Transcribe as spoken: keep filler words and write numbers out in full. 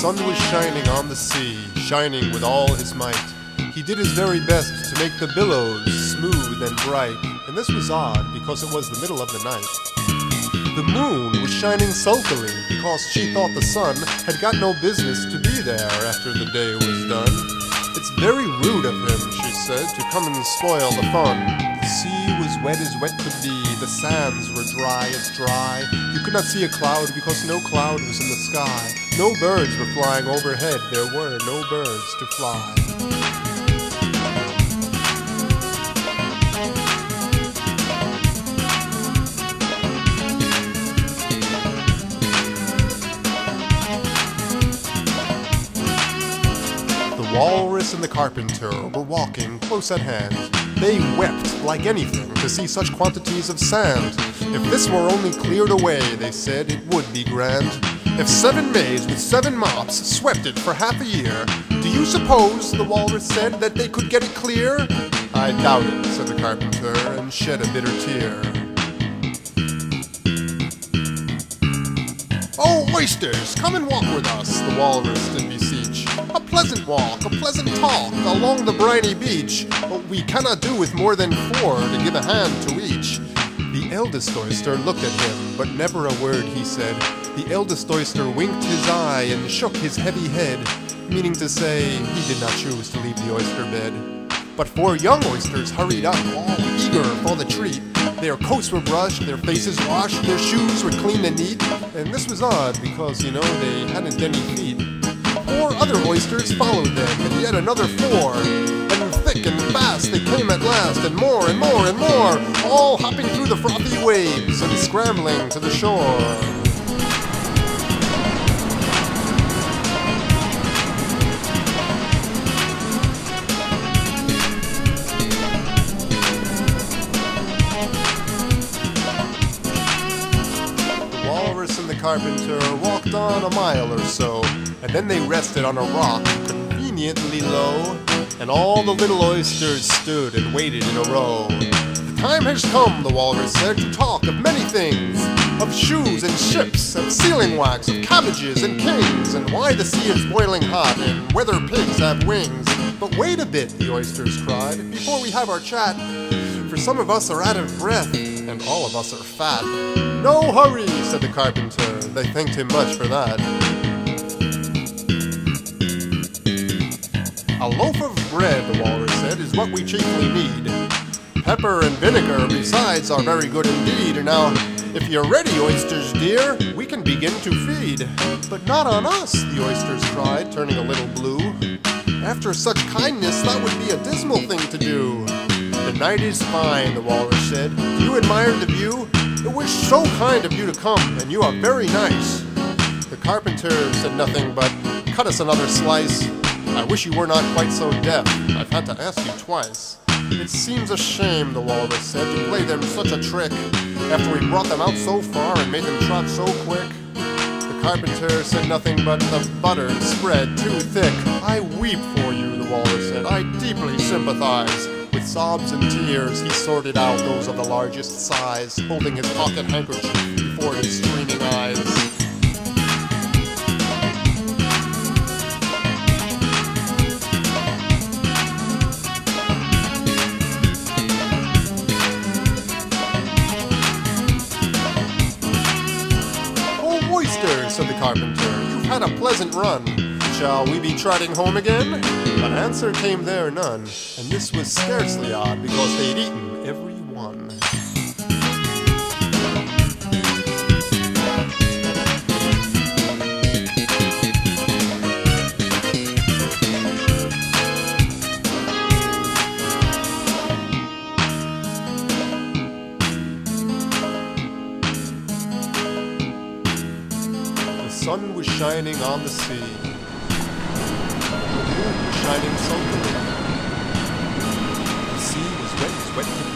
sun was shining on the sea, shining with all his might. He did his very best to make the billows smooth and bright, and this was odd because it was the middle of the night. The moon was shining sulkily because she thought the sun had got no business to be there after the day was done. It's very rude of him, she said, to come and spoil the fun. The sea was wet as wet could be, the sands were dry as dry. You could not see a cloud because no cloud was in the sky. No birds were flying overhead, there were no birds to fly. The walrus and the carpenter were walking close at hand. They wept like anything to see such quantities of sand. If this were only cleared away, they said, it would be grand. If seven maids with seven mops swept it for half a year, do you suppose, the walrus said, that they could get it clear? I doubt it, said the carpenter, and shed a bitter tear. Oh, oysters, come and walk with us, the walrus did beseech. A pleasant walk, a pleasant talk, along the briny beach. But we cannot do with more than four to give a hand to each. The eldest oyster looked at him, but never a word he said. The eldest oyster winked his eye and shook his heavy head, meaning to say he did not choose to leave the oyster bed. But four young oysters hurried up, all eager for the treat. Their coats were brushed, their faces washed, their shoes were clean and neat. And this was odd because, you know, they hadn't any feet. Four other oysters followed them, and yet another four. And thick and fast they came at last, and more and more and more, all hopping through the frothy waves and scrambling to the shore. Carpenter walked on a mile or so, and then they rested on a rock conveniently low, and all the little oysters stood and waited in a row. The time has come, the walrus said, to talk of many things, of shoes and ships and sealing wax, of cabbages and kings, and why the sea is boiling hot and whether pigs have wings. But wait a bit, the oysters cried, before we have our chat, for some of us are out of breath and all of us are fat. No hurry, said the carpenter. They thanked him much for that. A loaf of bread, the walrus said, is what we chiefly need. Pepper and vinegar, besides, are very good indeed. Now, if you're ready, oysters dear, we can begin to feed. But not on us, the oysters cried, turning a little blue. After such kindness, that would be a dismal thing to do. The night is fine, the walrus said. Do you admire the view? It was so kind of you to come, and you are very nice. The carpenter said nothing but, cut us another slice. I wish you were not quite so deaf. I've had to ask you twice. It seems a shame, the walrus said, to play them such a trick, after we brought them out so far and made them trot so quick. The carpenter said nothing but, the butter spread too thick. I weep for you, the walrus said. I deeply sympathize. With sobs and tears, he sorted out those of the largest size, holding his pocket handkerchief before his streaming eyes. Oh, oyster, said the carpenter, you've had a pleasant run. Shall we be trotting home again? But answer came there none, and this was scarcely odd because they'd eaten every one. The sun was shining on the sea. The moon was shining sulkily. The sea was wet as wet could be.